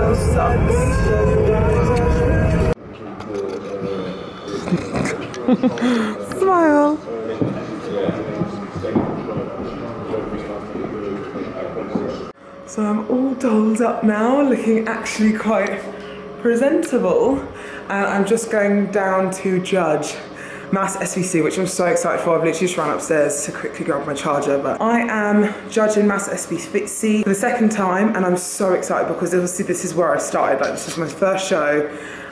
Smile. So I'm all dolled up now, looking actually quite presentable, and I'm just going down to judge Mass SVC, which I'm so excited for. I've literally just run upstairs to quickly grab my charger, but I am judging Mass SVC for the second time, and I'm so excited because obviously this is where I started. Like, this is my first show,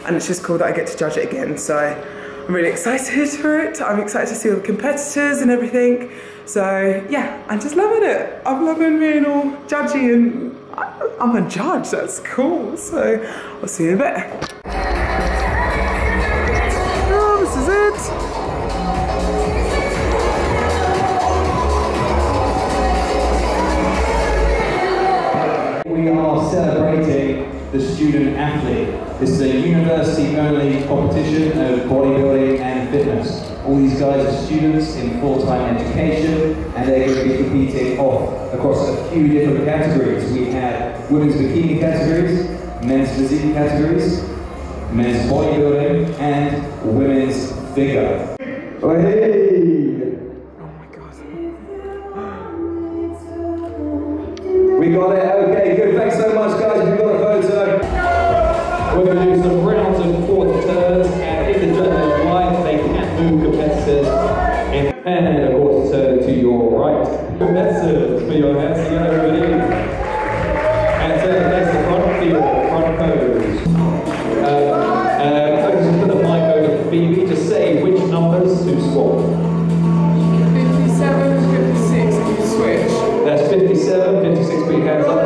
and it's just cool that I get to judge it again. So I'm really excited for it. I'm excited to see all the competitors and everything. So yeah, I'm just loving it. I'm loving being all judgy, and I'm a judge, that's cool. So I'll see you in a bit. We are celebrating the student athlete. This is a university-only competition of bodybuilding and fitness. All these guys are students in full-time education, and they're going to be competing across a few different categories. We have women's bikini categories, men's physique categories, men's bodybuilding, and women's figure. Oh my God. We got it. Thanks so much, guys. We've got a photo. We're going to do some rounds of quarter turns, and if the judges like, they can move competitors. And a quarter turn to your right. Competitors, put your hands together, everybody. And so there's the front field, front pose. Just put the mic over to Phoebe. Just say which numbers to score. 57, 56, you switch. That's 57, 56, put your hands up.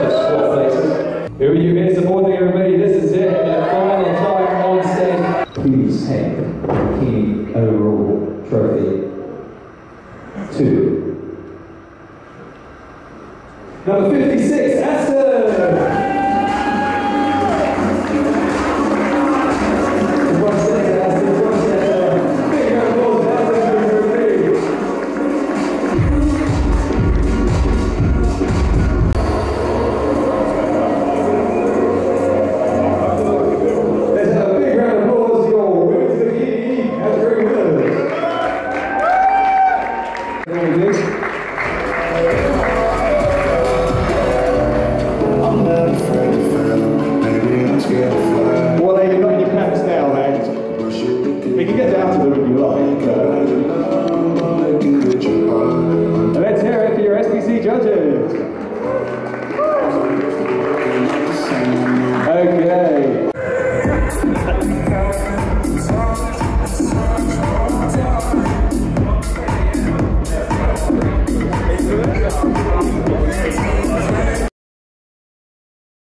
Who are you here supporting, everybody? This is it, the final time on stage. Please take the key overall trophy to number 56, Aston!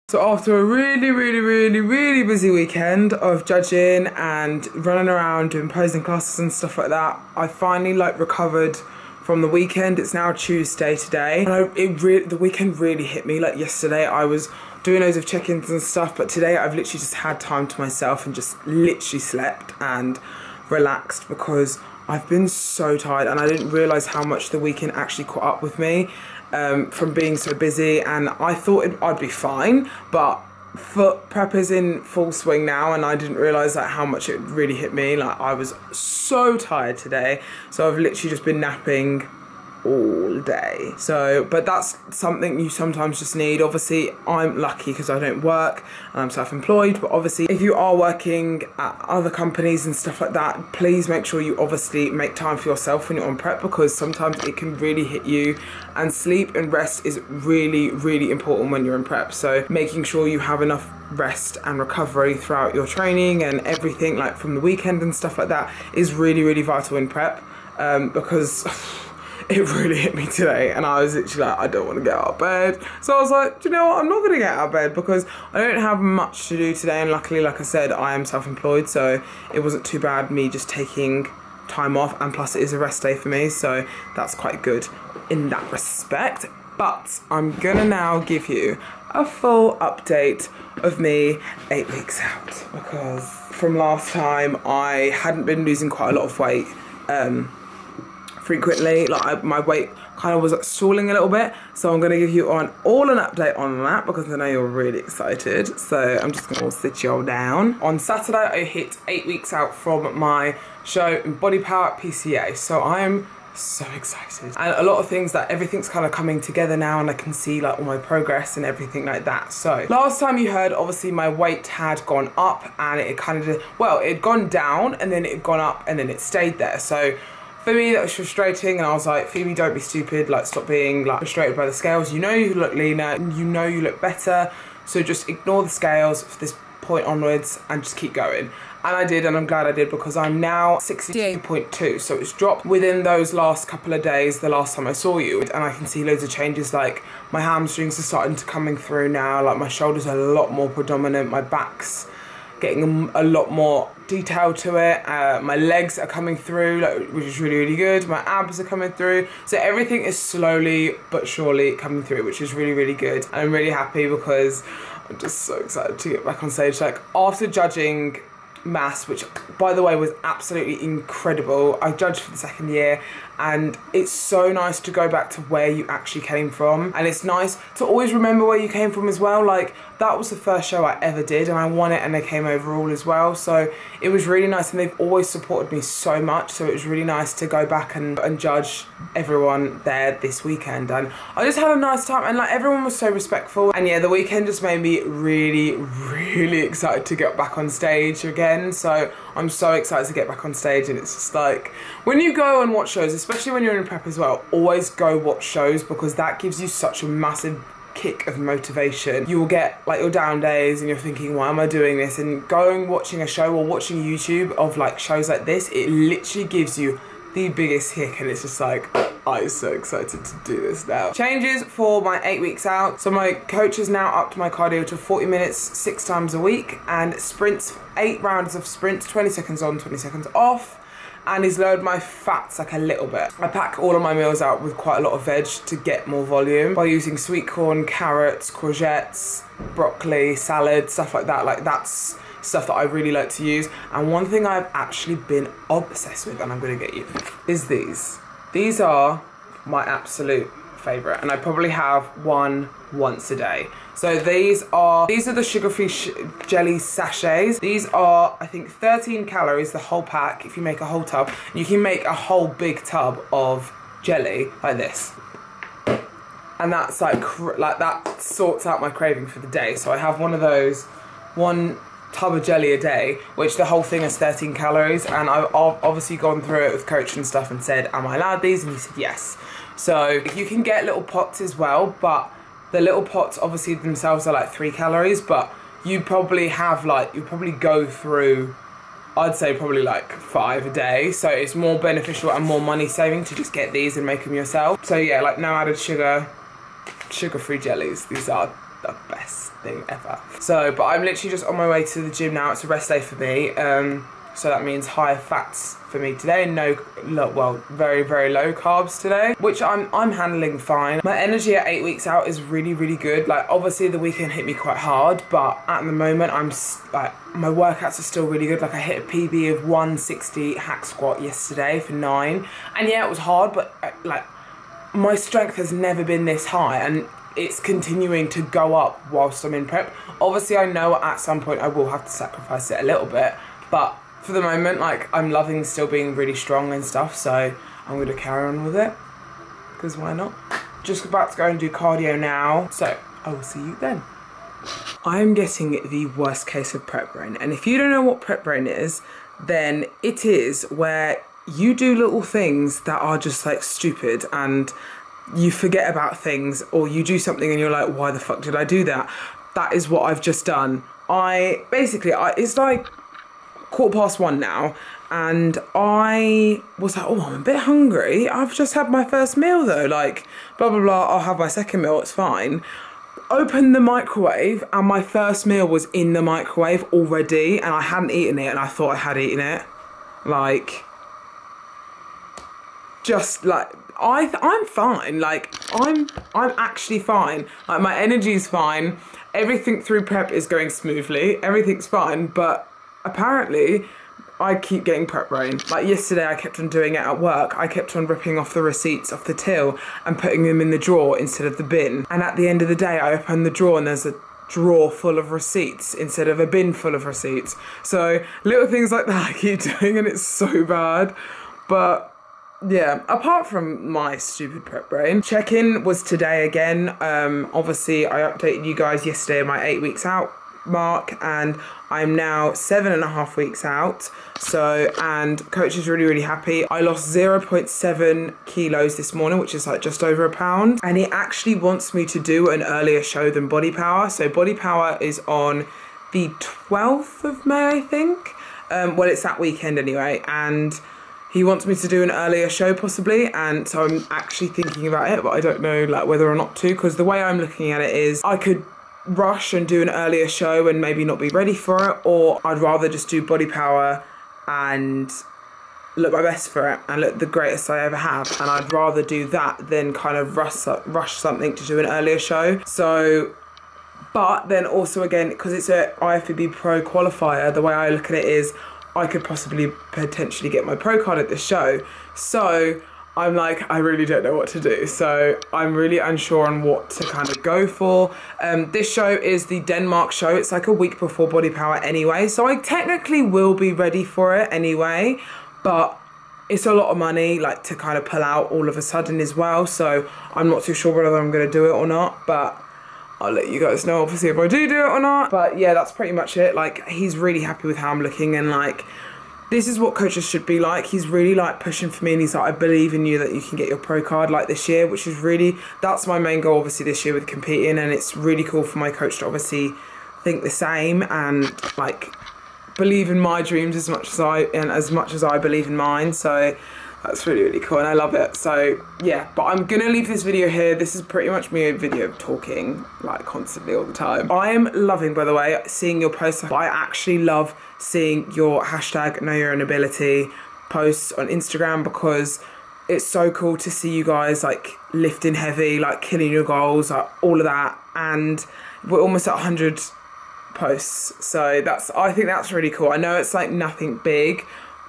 So after a really busy weekend of judging and running around doing posing classes and stuff like that, I finally like recovered from the weekend. It's now Tuesday today, and the weekend really hit me. Like yesterday I was doing loads of check-ins and stuff, but today I've literally just had time to myself and just literally slept and relaxed because I've been so tired, and I didn't realise how much the weekend actually caught up with me from being so busy. And I thought I'd be fine, but foot prep is in full swing now, and I didn't realise like how much it really hit me. Like I was so tired today, so I've literally just been napping all day. So, but that's something you sometimes just need. Obviously, I'm lucky because I don't work and I'm self-employed, but obviously if you are working at other companies and stuff like that, please make sure you obviously make time for yourself when you're on prep, because sometimes it can really hit you, and sleep and rest is really important when you're in prep. So making sure you have enough rest and recovery throughout your training and everything, like from the weekend and stuff like that, is really vital in prep, because it really hit me today, and I was literally like, I don't want to get out of bed. So I was like, do you know what, I'm not going to get out of bed because I don't have much to do today, and luckily, like I said, I am self-employed, so it wasn't too bad me just taking time off, and plus it is a rest day for me, so that's quite good in that respect. But I'm going to now give you a full update of me 8 weeks out, because from last time I hadn't been losing quite a lot of weight frequently. Like my weight kind of was stalling a little bit, so I'm going to give you an update on that because I know you're really excited. So I'm just going to sit you all down. On Saturday, I hit 8 weeks out from my show in Body Power PCA, so I am so excited, and a lot of things that everything's kind of coming together now, and I can see like all my progress and everything like that. So last time you heard, obviously my weight had gone up and it kind of it'd gone down and then it'd gone up and then it stayed there. So for me that was frustrating, and I was like, Phoebe, don't be stupid, like stop being like frustrated by the scales. You know you look leaner and you know you look better, so just ignore the scales for this point onwards and just keep going. And I did, and I'm glad I did, because I'm now 62.2, so it's dropped within those last couple of days, the last time I saw you, and I can see loads of changes. Like my hamstrings are starting to coming through now, like my shoulders are a lot more predominant, my back's getting a lot more detail to it, my legs are coming through, like, which is really, really good, my abs are coming through, so everything is slowly but surely coming through, which is really, really good. And I'm really happy because I'm just so excited to get back on stage. Like after judging Mass, which by the way was absolutely incredible, I judged for the second year, and it's so nice to go back to where you actually came from, and it's nice to always remember where you came from as well. Like that was the first show I ever did and I won it and I came overall as well, so it was really nice, and they've always supported me so much, so it was really nice to go back and judge everyone there this weekend. And I just had a nice time, and like everyone was so respectful, and yeah, the weekend just made me really excited to get back on stage again. So I'm so excited to get back on stage, and it's just like when you go and watch shows, especially when you're in prep as well, always go watch shows because that gives you such a massive kick of motivation. You will get like your down days and you're thinking, why am I doing this? And going watching a show or watching YouTube of like shows like this, it literally gives you the biggest kick, and it's just like, I'm so excited to do this now. Changes for my 8 weeks out. So my coach has now upped my cardio to 40 minutes 6 times a week, and sprints, 8 rounds of sprints, 20 seconds on, 20 seconds off, and he's lowered my fats like a little bit. I pack all of my meals out with quite a lot of veg to get more volume by using sweet corn, carrots, courgettes, broccoli, salad, stuff like that. Like that's stuff that I really like to use. And one thing I've actually been obsessed with, and I'm gonna get you, is these. These are my absolute favorite, and I probably have one once a day. So these are the sugar-free jelly sachets. These are, I think, 13 calories, the whole pack. If you make a whole tub, you can make a whole big tub of jelly like this. And that's like that sorts out my craving for the day. So I have one of those, one tub of jelly a day, which the whole thing is 13 calories. And I've obviously gone through it with coach and stuff and said, am I allowed these? And he said yes. So you can get little pots as well, but the little pots obviously themselves are like 3 calories, but you probably have like, you probably go through, I'd say probably like 5 a day. So it's more beneficial and more money saving to just get these and make them yourself. So yeah, like no added sugar, sugar-free jellies. These are the best thing ever. So, but I'm literally just on my way to the gym now. It's a rest day for me. So that means higher fats for me today, very, very low carbs today, which I'm handling fine. My energy at 8 weeks out is really, really good. Like obviously the weekend hit me quite hard, but at the moment I'm like, my workouts are still really good. Like I hit a PB of 160 hack squat yesterday for 9. And yeah, it was hard, but like my strength has never been this high, and it's continuing to go up whilst I'm in prep. Obviously I know at some point I will have to sacrifice it a little bit, but for the moment, like I'm loving still being really strong and stuff, so I'm gonna carry on with it, because why not? Just about to go and do cardio now, so I will see you then. I am getting the worst case of prep brain, and if you don't know what prep brain is, then it is where you do little things that are just like stupid, and you forget about things, or you do something and you're like, why the fuck did I do that? That is what I've just done. It's like 1:15 now, and I was like, oh, I'm a bit hungry. I've just had my first meal though, like blah, blah, blah. I'll have my second meal, it's fine. Opened the microwave and my first meal was in the microwave already, and I hadn't eaten it, and I thought I had eaten it. Like, just like, I'm fine. Like I'm actually fine. Like my energy's fine. Everything through prep is going smoothly. Everything's fine, but apparently I keep getting prep brain. Like yesterday I kept on doing it at work. I kept on ripping off the receipts off the till and putting them in the drawer instead of the bin. And at the end of the day I open the drawer and there's a drawer full of receipts instead of a bin full of receipts. So little things like that I keep doing and it's so bad. But yeah, apart from my stupid prep brain, check-in was today again. Obviously I updated you guys yesterday my 8 weeks out mark, and I'm now 7.5 weeks out. So, and coach is really happy. I lost 0.7 kilos this morning, which is like just over a pound, and he actually wants me to do an earlier show than Body Power. So Body Power is on the 12th of May, I think. Well, it's that weekend anyway, and he wants me to do an earlier show possibly, and so I'm actually thinking about it, but I don't know like whether or not to, because the way I'm looking at it is I could rush and do an earlier show and maybe not be ready for it, or I'd rather just do Body Power and look my best for it and look the greatest I ever have, and I'd rather do that than kind of rush something to do an earlier show. So, but then also again, because it's an IFBB pro qualifier, the way I look at it is I could potentially get my pro card at this show. So I'm like, I really don't know what to do. So I'm really unsure on what to kind of go for. This show is the Denmark show. It's like a week before Body Power anyway. So I technically will be ready for it anyway, but it's a lot of money like to kind of pull out all of a sudden as well. So I'm not too sure whether I'm gonna do it or not, but I'll let you guys know obviously if I do it or not. But yeah, that's pretty much it. Like, he's really happy with how I'm looking, and like, this is what coaches should be like. He's really like pushing for me, and he's like, I believe in you that you can get your pro card like this year, which is really, that's my main goal obviously this year with competing, and it's really cool for my coach to obviously think the same and like believe in my dreams as much as I believe in mine. So that's really cool and I love it. So yeah, but I'm gonna leave this video here. This is pretty much me a video talking like constantly all the time. I am loving, by the way, seeing your posts. I actually love seeing your hashtag KnowYourOwnAbility posts on Instagram, because it's so cool to see you guys like lifting heavy, like killing your goals, like all of that. And we're almost at 100 posts. So that's, I think that's really cool. I know it's like nothing big,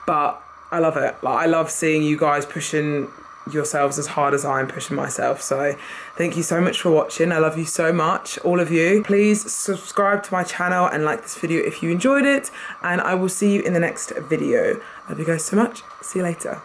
but I love it. Like, I love seeing you guys pushing yourselves as hard as I am pushing myself. So thank you so much for watching. I love you so much, all of you. Please subscribe to my channel and like this video if you enjoyed it, and I will see you in the next video. Love you guys so much. See you later.